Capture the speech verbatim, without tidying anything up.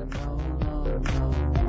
no, no, no.